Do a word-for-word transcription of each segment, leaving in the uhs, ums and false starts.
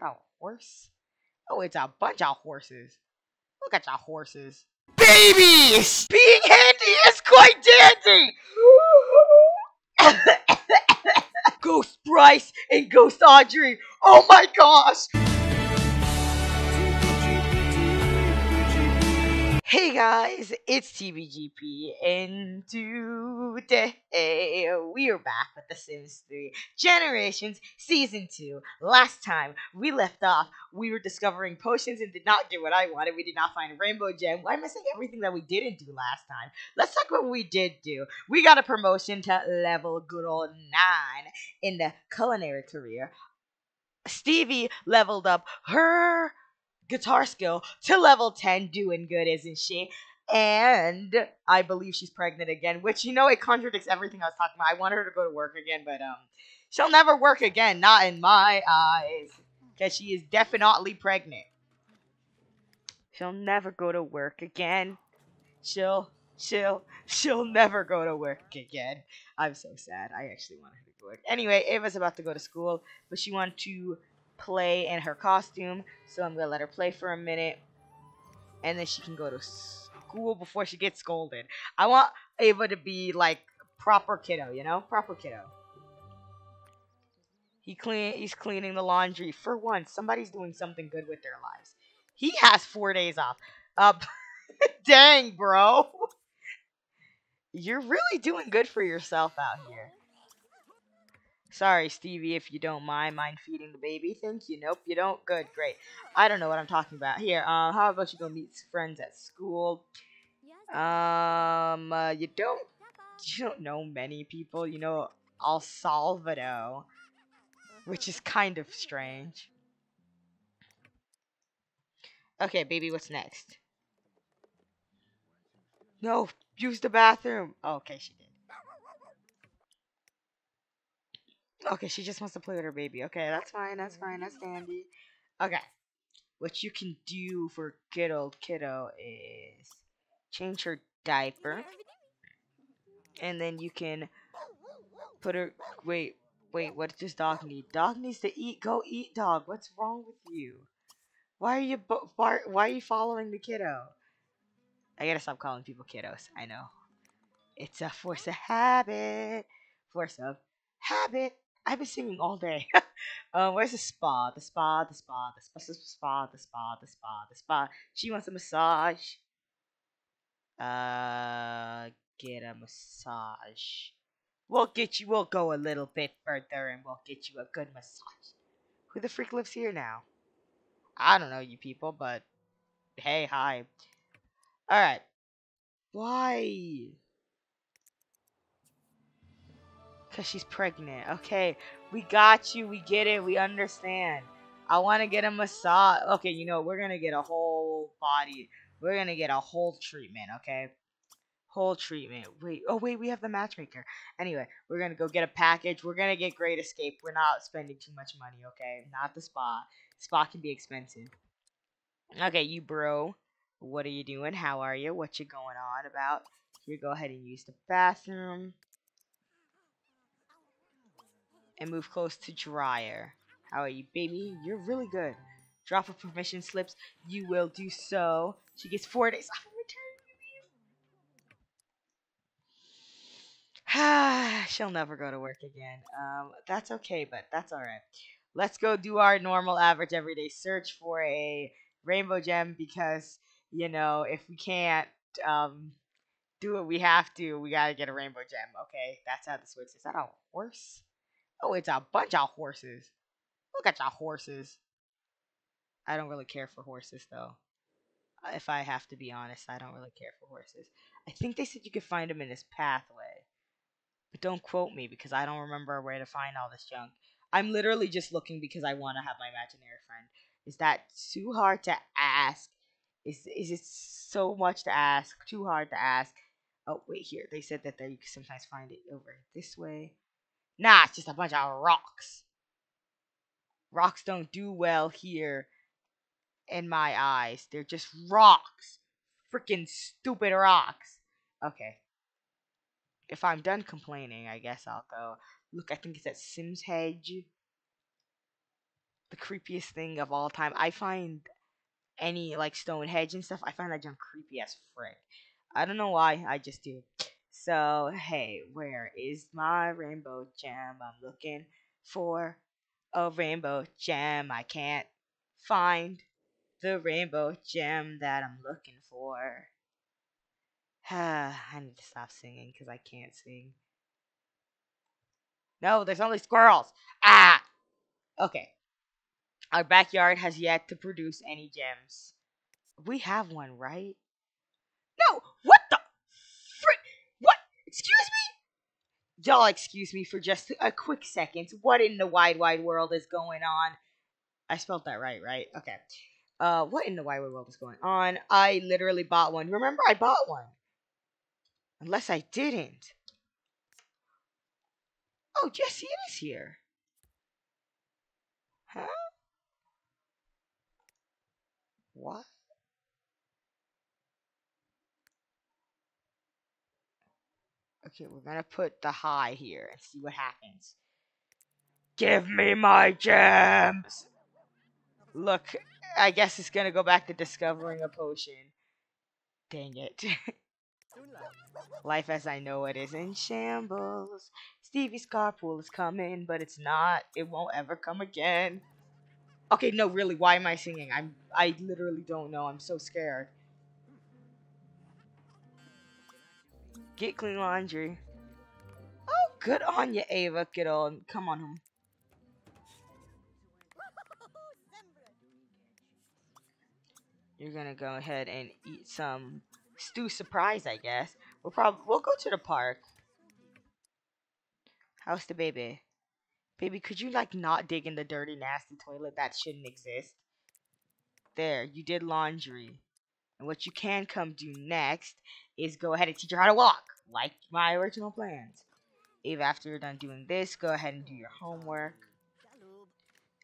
that a horse? Oh, it's a bunch of horses. Look at your horses. Baby! Being handy is quite dandy! Ghost Bryce and Ghost Audrey! Oh my gosh! Hey guys, it's T B G P, and today we are back with The Sims three Generations Season two. Last time we left off, we were discovering potions and did not get what I wanted. We did not find a rainbow gem. I'm missing everything that we didn't do last time. Let's talk about what we did do. We got a promotion to level good old nine in the culinary career. Stevie leveled up her guitar skill to level ten, doing good, isn't she? And I believe she's pregnant again, which, you know, it contradicts everything I was talking about. I want her to go to work again, but um, she'll never work again, not in my eyes, because she is definitely pregnant. She'll never go to work again. She'll, she'll, she'll never go to work again. I'm so sad. I actually wanted her to go to work. Anyway, Ava's about to go to school, but she wanted to play in her costume, so I'm gonna let her play for a minute, and then she can go to school before she gets scolded. I want Ava to be like proper kiddo, you know, proper kiddo. He clean, he's cleaning the laundry for once. Somebody's doing something good with their lives. He has four days off. Uh, dang, bro, you're really doing good for yourself out here. Sorry, Stevie, if you don't mind, mind feeding the baby? Thank you. Nope, you don't? Good, great. I don't know what I'm talking about. Here, uh, how about you go meet friends at school? Um, uh, you don't, you don't know many people. You know El Salvador, which is kind of strange. Okay, baby, what's next? No, use the bathroom. Oh, okay, she did. Okay, she just wants to play with her baby. Okay, that's fine, that's fine, that's dandy. Okay, what you can do for good old kiddo is change her diaper. And then you can put her... Wait, wait, what does this dog need? Dog needs to eat. Go eat, dog. What's wrong with you? Why are you, bar why are you following the kiddo? I gotta stop calling people kiddos. I know. It's a force of habit. Force of habit. I've been singing all day. uh, where's the spa? The spa, the spa, the spa, the spa, the spa, the spa, the spa. She wants a massage. Uh, get a massage. We'll get you, we'll go a little bit further and we'll get you a good massage. Who the freak lives here now? I don't know you people, but hey, hi. Alright. Why? Because she's pregnant. Okay, we got you, we get it, we understand. I want to get a massage. Okay, you know, we're gonna get a whole body, we're gonna get a whole treatment. Okay, whole treatment. Wait, oh wait, we have the matchmaker. Anyway, we're gonna go get a package, we're gonna get Great Escape. We're not spending too much money. Okay, not the spa. Spa can be expensive. Okay, you bro, what are you doing? How are you? What you going on about? You go ahead and use the bathroom and move close to dryer. How are you, baby? You're really good. Drop of permission slips. You will do so. She gets four days off return, baby. She'll never go to work again. Um, that's okay, but that's alright. Let's go do our normal, average, everyday search for a rainbow gem because, you know, if we can't um, do what we have to, we gotta get a rainbow gem, okay? That's how this works. Is that a horse? Oh, it's a bunch of horses. Look at your horses. I don't really care for horses, though. If I have to be honest, I don't really care for horses. I think they said you could find them in this pathway. But don't quote me, because I don't remember where to find all this junk. I'm literally just looking because I want to have my imaginary friend. Is that too hard to ask? Is, is it so much to ask? Too hard to ask? Oh, wait, here. They said that there you could sometimes find it over this way. Nah, it's just a bunch of rocks. Rocks don't do well here in my eyes. They're just rocks. Freaking stupid rocks. Okay. If I'm done complaining, I guess I'll go. Look, I think it's at Sims Hedge. the creepiest thing of all time. I find any, like, Stonehenge and stuff, I find that junk creepy as frick. I don't know why, I just do. So, hey, where is my rainbow gem? I'm looking for a rainbow gem. I can't find the rainbow gem that I'm looking for. I need to stop singing because I can't sing. No, there's only squirrels. Ah! Okay. Our backyard has yet to produce any gems. We have one, right? No! What the frick? What? Excuse me? Y'all excuse me for just a quick second. What in the wide, wide world is going on? I spelled that right, right? Okay. Uh, what in the wide, wide world is going on? I literally bought one. Remember, I bought one. Unless I didn't. Oh, yes, he is here. Huh? What? Okay, we're gonna put the high here and see what happens. Give me my gems! Look, I guess it's gonna go back to discovering a potion. Dang it. Life as I know it is in shambles. Stevie's carpool is coming, but it's not. It won't ever come again. Okay, no, really, why am I singing? I'm, I literally don't know. I'm so scared. Get clean laundry. Oh, good on you, Ava. Good on. Come on home. You're gonna go ahead and eat some stew surprise, I guess. We'll probably we'll go to the park. How's the baby? Baby, could you, like, not dig in the dirty, nasty toilet that shouldn't exist? There, you did laundry. And what you can come do next is go ahead and teach her how to walk, like my original plans. If after you're done doing this, go ahead and do your homework.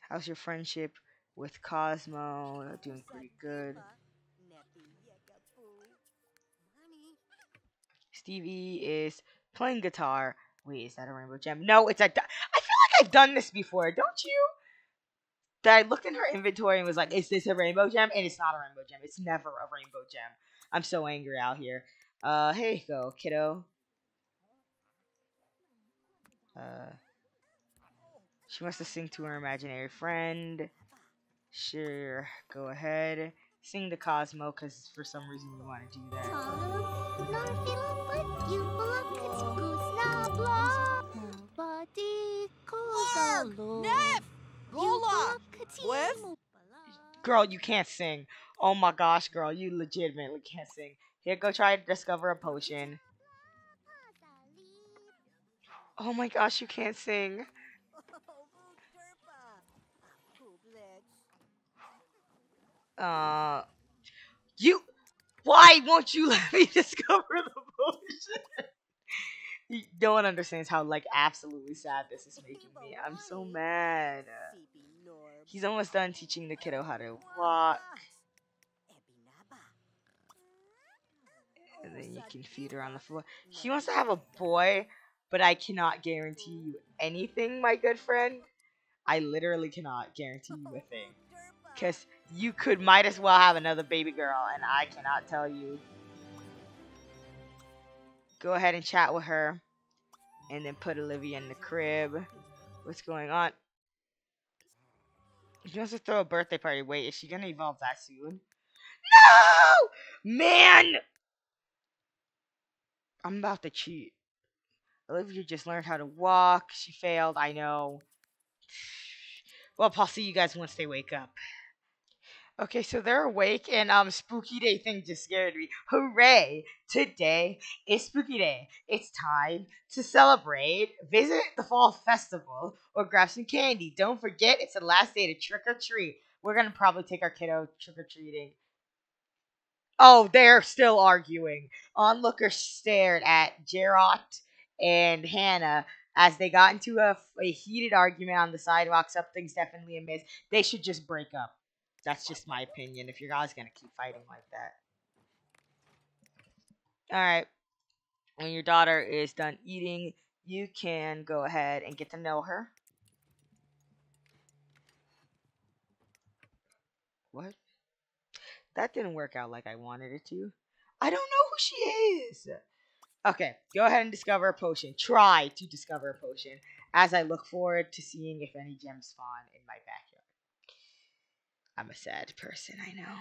How's your friendship with Cosmo? Doing pretty good. Stevie is playing guitar. Wait, is that a rainbow gem? No, it's a... I feel like I've done this before, don't you? That I looked in her inventory and was like, is this a rainbow gem? And it's not a rainbow gem. It's never a rainbow gem. I'm so angry out here. Uh, here you go, kiddo. Uh, she wants to sing to her imaginary friend. Sure, go ahead. Sing to Cosmo, because for some reason you want to do that. Girl, you can't sing. Oh my gosh, girl, you legitimately can't sing. Here, go try to discover a potion. Oh my gosh, you can't sing. Uh, you. Why won't you let me discover the potion? No one understands how, like, absolutely sad this is making me. I'm so mad. He's almost done teaching the kiddo how to walk. And then you can feed her on the floor. He wants to have a boy, but I cannot guarantee you anything, my good friend. I literally cannot guarantee you a thing. Because you could might as well have another baby girl, and I cannot tell you. Go ahead and chat with her. And then put Olivia in the crib. What's going on? She wants to throw a birthday party. Wait, is she going to evolve that soon? No! Man! I'm about to cheat. Olivia just learned how to walk. She failed, I know. Well, I'll see you guys once they wake up. Okay, so they're awake, and um, spooky day thing just scared me. Hooray! Today is spooky day. It's time to celebrate, visit the fall festival, or grab some candy. Don't forget, it's the last day to trick or treat. We're gonna probably take our kiddo trick or treating. Oh, they're still arguing. Onlookers stared at Gerard and Hannah as they got into a, a heated argument on the sidewalk. Something's definitely amiss. They should just break up. That's just my opinion, if your guys gonna keep fighting like that. Alright. When your daughter is done eating, you can go ahead and get to know her. What? That didn't work out like I wanted it to. I don't know who she is. Okay, go ahead and discover a potion. Try to discover a potion as I look forward to seeing if any gems spawn in my backyard. I'm a sad person, I know.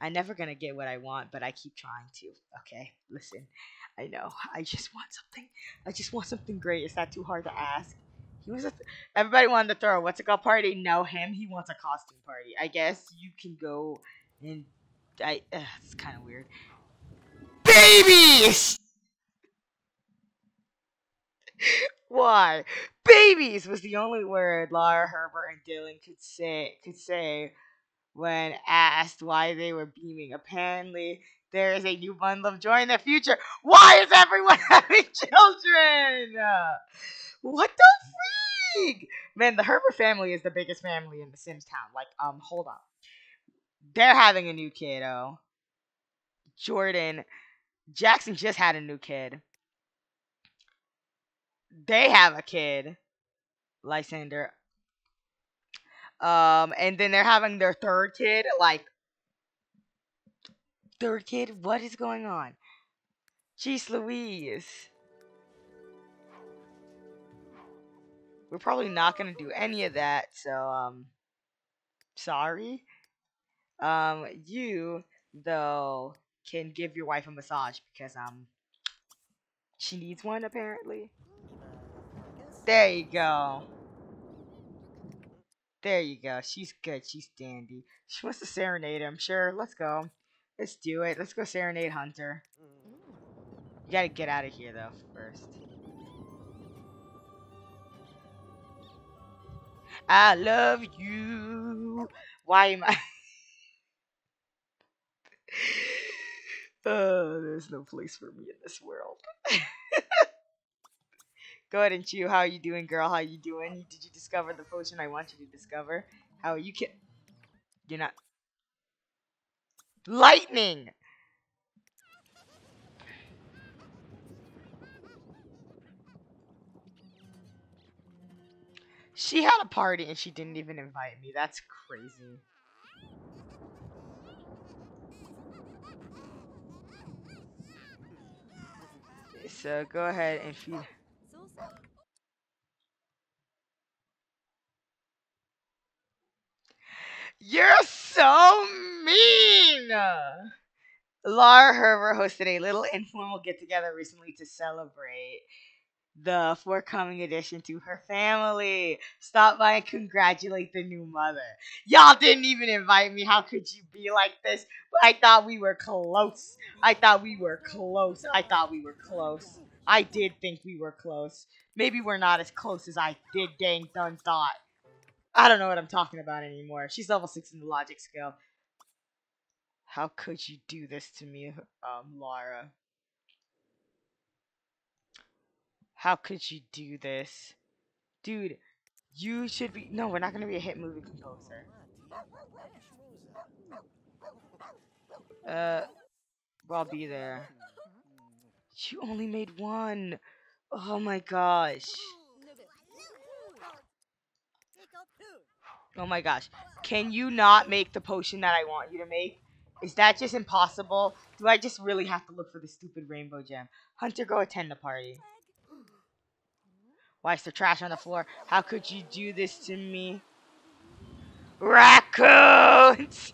I'm never gonna get what I want, but I keep trying to. Okay, listen, I know. I just want something. I just want something great. It's not too hard to ask. He was a th everybody wanted to throw a what's it called party. No, him. He wants a costume party. I guess you can go and I. Uh, it's kind of weird. Babies. Why? Babies was the only word Lara, Herbert, and Dylan could say could say when asked why they were beaming. Apparently, there is a new bundle of joy in the future. Why is everyone having children? What the freak? Man, the Herbert family is the biggest family in the Sims town. Like, um, hold on. They're having a new kiddo. Jordan. Jackson just had a new kid. They have a kid. Lysander. Um, and then they're having their third kid. Like, third kid? What is going on? Jeez Louise. We're probably not going to do any of that. So, um, sorry. Um, you, though, can give your wife a massage because, um, she needs one, apparently. There you go. There you go. She's good. She's dandy. She wants to serenade him. Sure, let's go. Let's do it. Let's go serenade Hunter. You gotta get out of here, though, first. I love you. Why am I... Oh, there's no place for me in this world. Go ahead and chew. How are you doing, girl? How are you doing? Did you discover the potion I want you to discover? How are you ki- You're not- Lightning! She had a party and she didn't even invite me. That's crazy. So go ahead and feed- You're so mean! Lara Herbert hosted a little informal get-together recently to celebrate the forthcoming addition to her family. Stop by and congratulate the new mother. Y'all didn't even invite me. How could you be like this? I thought we were close. I thought we were close. I thought we were close. I did think we were close. Maybe we're not as close as I did dang done thought. I don't know what I'm talking about anymore. She's level six in the logic skill. How could you do this to me, um, Lara? How could you do this? Dude, you should be... No, we're not going to be a hit movie composer. Uh, well, I'll be there. You only made one. Oh my gosh. Oh my gosh. Can you not make the potion that I want you to make? Is that just impossible? Do I just really have to look for the stupid rainbow gem? Hunter, go attend the party. Why is there trash on the floor? How could you do this to me? Raccoons!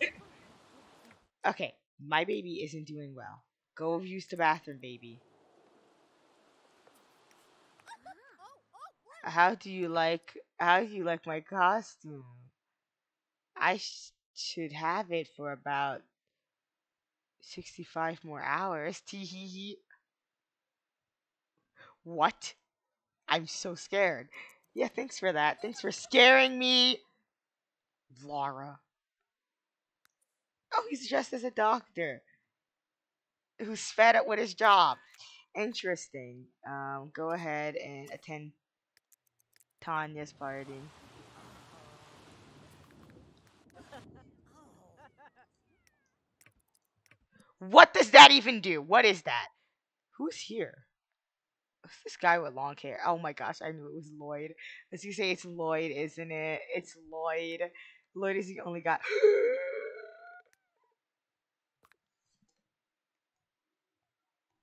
Okay, my baby isn't doing well. Go use the bathroom, baby. How do you like... How do you like my costume? I sh should have it for about sixty-five more hours. Tee hee hee. What? I'm so scared. Yeah, thanks for that. Thanks for scaring me, Laura. Oh, he's dressed as a doctor who's fed up with his job. Interesting. Um, go ahead and attend Tanya's party. What does that even do? What is that? Who's here? Who's this guy with long hair? Oh my gosh, I knew it was Lloyd. As you say, it's Lloyd, isn't it? It's Lloyd. Lloyd is the only guy.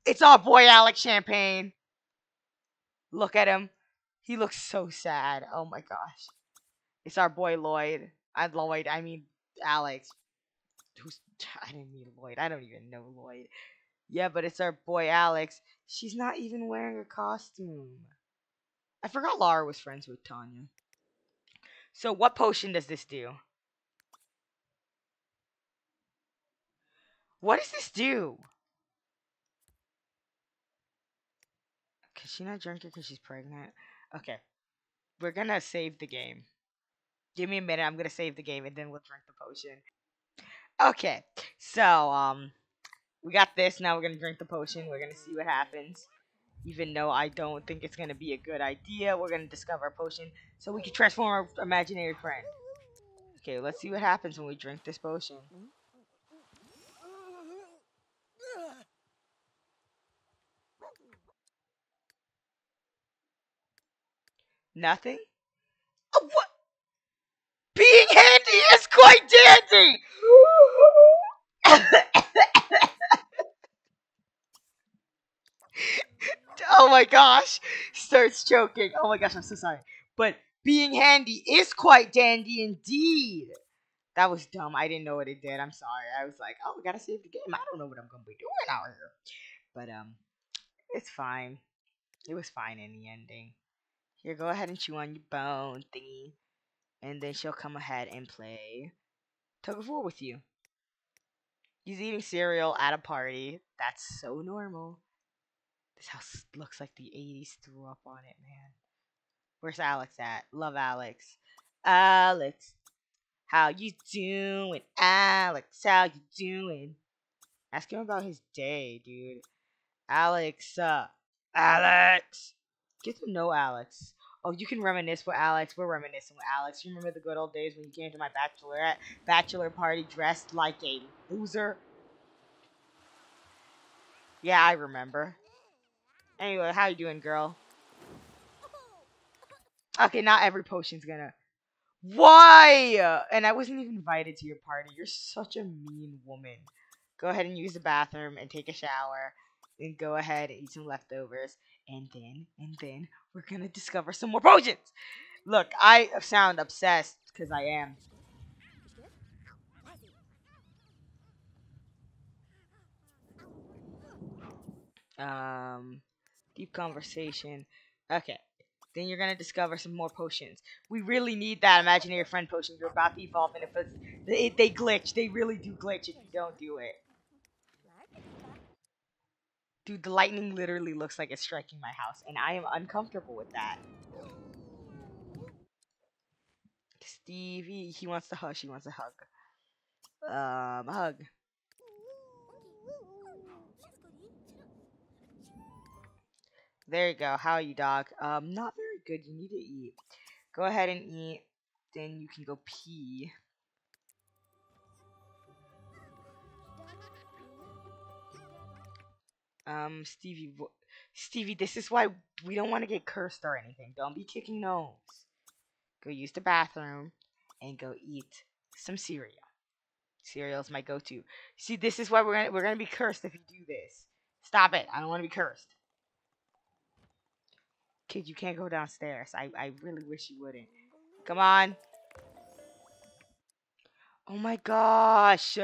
It's our boy Alex Champagne. Look at him. He looks so sad. Oh my gosh. It's our boy Lloyd. I Lloyd. I mean Alex. Who's, I didn't mean Lloyd. I don't even know Lloyd. Yeah, but it's our boy Alex. She's not even wearing a costume. I forgot Lara was friends with Tanya. So what potion does this do? What does this do? Can she not drink it because she's pregnant? Okay. We're gonna save the game. Give me a minute. I'm gonna save the game and then we'll drink the potion. Okay. So, um... we got this. Now we're going to drink the potion. We're going to see what happens. Even though I don't think it's going to be a good idea. We're going to discover a potion so we can transform our imaginary friend. Okay, let's see what happens when we drink this potion. Nothing? Oh, what? Being handy is quite dandy! Oh my gosh, starts choking. Oh my gosh, I'm so sorry. But being handy is quite dandy indeed. That was dumb. I didn't know what it did. I'm sorry. I was like, oh, we gotta save the game. I don't know what I'm gonna be doing out here. But um, it's fine. It was fine in the ending. Here, go ahead and chew on your bone thingy, and then she'll come ahead and play tug of war with you. He's eating cereal at a party. That's so normal. This house looks like the eighties threw up on it, man. Where's Alex at? Love Alex. Alex, how you doing? Alex, how you doing? Ask him about his day, dude. Alex, uh, Alex. Get to know Alex. Oh, you can reminisce with Alex. We're reminiscing with Alex. You remember the good old days when you came to my bachelorette bachelor party dressed like a loser? Yeah, I remember. Anyway, how you doing, girl? Okay, not every potion's gonna... Why? And I wasn't even invited to your party. You're such a mean woman. Go ahead and use the bathroom and take a shower. Then go ahead and eat some leftovers. And then, and then, we're gonna discover some more potions! Look, I sound obsessed, because I am. Um... Deep conversation. Okay. Then you're gonna discover some more potions. We really need that imaginary friend potion. You're about to evolve, and if it's, they, they glitch, they really do glitch if you don't do it. Dude, the lightning literally looks like it's striking my house, and I am uncomfortable with that. Stevie, he wants to hug. She wants to hug. Um, hug. There you go. How are you, dog? Um, not very good. You need to eat. Go ahead and eat. Then you can go pee. Um, Stevie, Stevie, this is why we don't want to get cursed or anything. Don't be kicking nose. Go use the bathroom and go eat some cereal. Cereal's my go-to. See, this is why we're gonna, we're gonna be cursed if you do this. Stop it. I don't want to be cursed. Kid, you can't go downstairs. I, I really wish you wouldn't. Come on. Oh my gosh.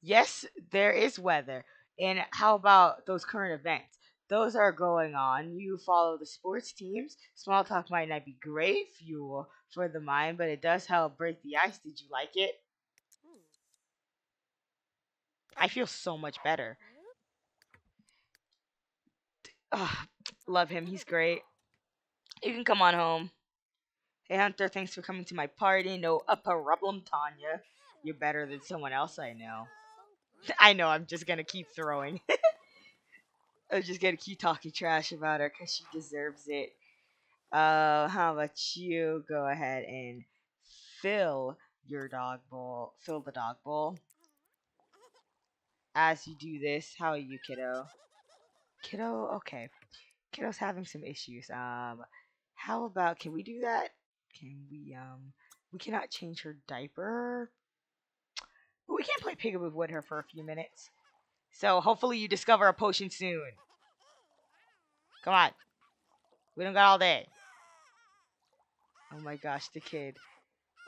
Yes, there is weather. And how about those current events? Those are going on. You follow the sports teams. Small talk might not be great fuel for the mind, but it does help break the ice. Did you like it? I feel so much better. Oh, love him. He's great. You can come on home. Hey, Hunter, thanks for coming to my party. No a problem, Tanya. You're better than someone else I know. I know, I'm just going to keep throwing. I'm just going to keep talking trash about her because she deserves it. Uh, how about you go ahead and fill your dog bowl. Fill the dog bowl. As you do this, how are you, kiddo? Kiddo, okay. Kiddo's having some issues. Um, how about, can we do that? Can we, um, We cannot change her diaper. But we can play peekaboo with her for a few minutes. So hopefully you discover a potion soon. Come on. We don't got all day. Oh my gosh, the kid.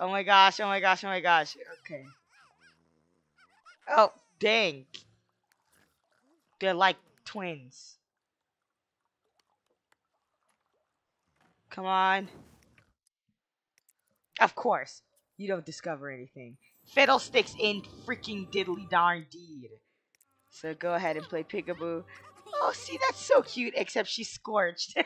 Oh my gosh, oh my gosh, oh my gosh. Okay. Oh, dang. They're like twins. Come on. Of course, you don't discover anything. Fiddlesticks in freaking diddly darn deed. So go ahead and play peekaboo. Oh, see, that's so cute, except she's scorched.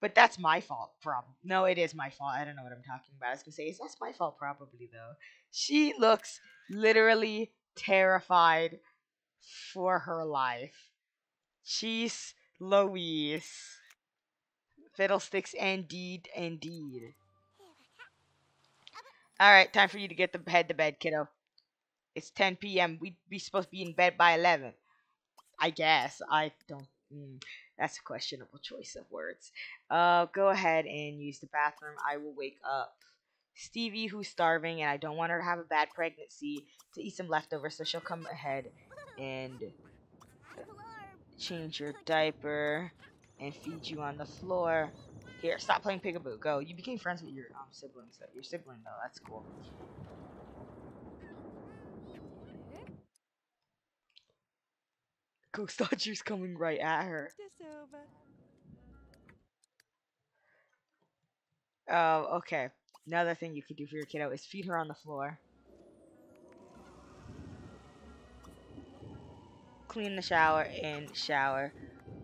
But that's my fault, probably. No, it is my fault. I don't know what I'm talking about. I was going to say, that's my fault, probably, though. She looks literally terrified for her life. Jeez Louise. Fiddlesticks indeed, indeed. Alright, time for you to get the head to bed, kiddo. It's ten P M We'd be supposed to be in bed by eleven. I guess. I don't... Mm, that's a questionable choice of words. Uh, go ahead and use the bathroom. I will wake up Stevie, who's starving, and I don't want her to have a bad pregnancy, to eat some leftovers, so she'll come ahead and change your diaper and feed you on the floor. Here, stop playing peekaboo. Go. You became friends with your um, siblings. Though. Your sibling, though. That's cool. Ghost Audrey's coming right at her. Oh, okay. Another thing you could do for your kiddo is feed her on the floor. Clean the shower and shower.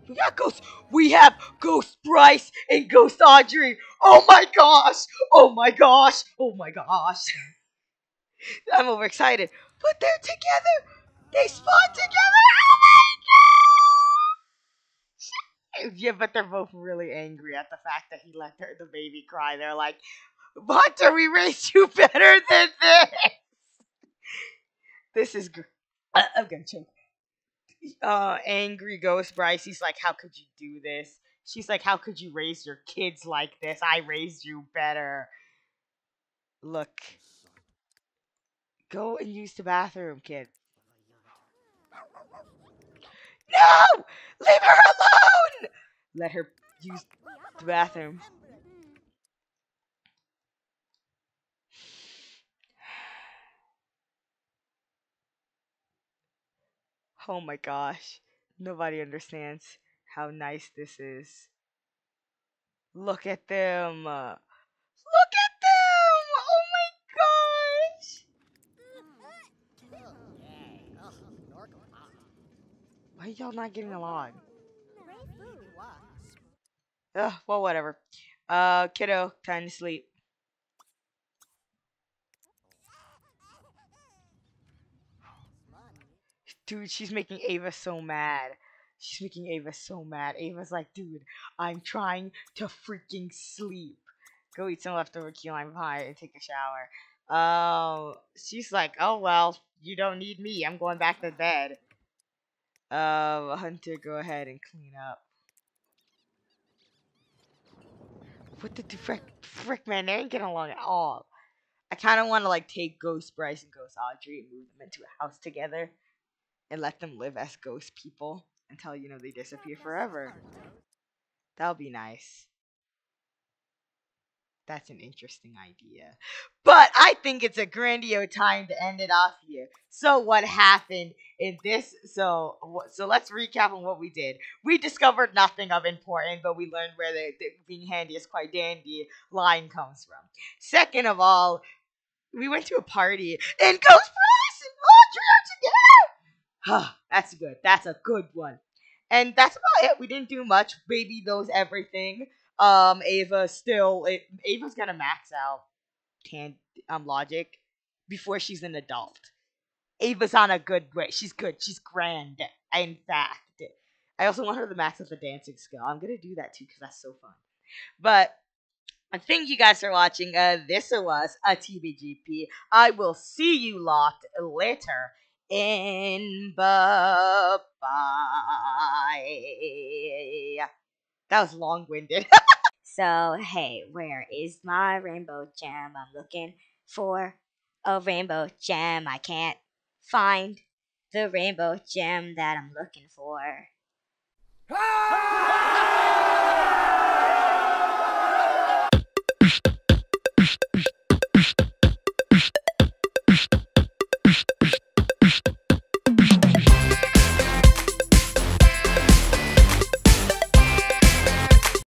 We got ghosts. We have Ghost Bryce and Ghost Audrey. Oh my gosh. Oh my gosh. Oh my gosh. I'm overexcited. But they're together. They spawn together. Oh my god. Yeah, but they're both really angry at the fact that he let her, the baby cry. They're like, Hunter, we raised you better than this. This is great. I'm going to choke. Uh, angry Ghost Bryce, he's like, how could you do this? She's like, how could you raise your kids like this? I raised you better. Look. Go and use the bathroom, kid. No! Leave her alone! Let her use the bathroom. Oh my gosh, nobody understands how nice this is. Look at them. Look at them! Oh my gosh! Why are y'all not getting along? Ugh, well, whatever. Uh, kiddo, time to sleep. Dude, she's making Ava so mad. She's making Ava so mad. Ava's like, dude, I'm trying to freaking sleep. Go eat some leftover key lime pie and take a shower. Oh, uh, she's like, oh, well, you don't need me. I'm going back to bed. Um, Hunter, go ahead and clean up. What the frick, frick, man, they ain't getting along at all. I kind of want to, like, take Ghost Bryce and Ghost Audrey and move them into a house together. And let them live as ghost people until, you know, they disappear forever. That'll be nice. That's an interesting idea. But I think it's a grandiose time to end it off here. So what happened in this? So so let's recap on what we did. We discovered nothing of important, but we learned where the, the being handy is quite dandy line comes from. Second of all, we went to a party and Ghost Bryce and Audrey are together. That's good. That's a good one. And that's about it. We didn't do much. Baby knows everything. Um, Ava still... It, Ava's gonna max out can, um, logic before she's an adult. Ava's on a good way. She's good. She's grand. In fact. I also want her to max out the dancing skill. I'm gonna do that too because that's so fun. But... I thank you guys for watching. Uh, this was a T B G P. I will see you lot later. In bye. That was long-winded. So, hey, where is my rainbow gem? I'm looking for a rainbow gem. I can't find the rainbow gem that I'm looking for.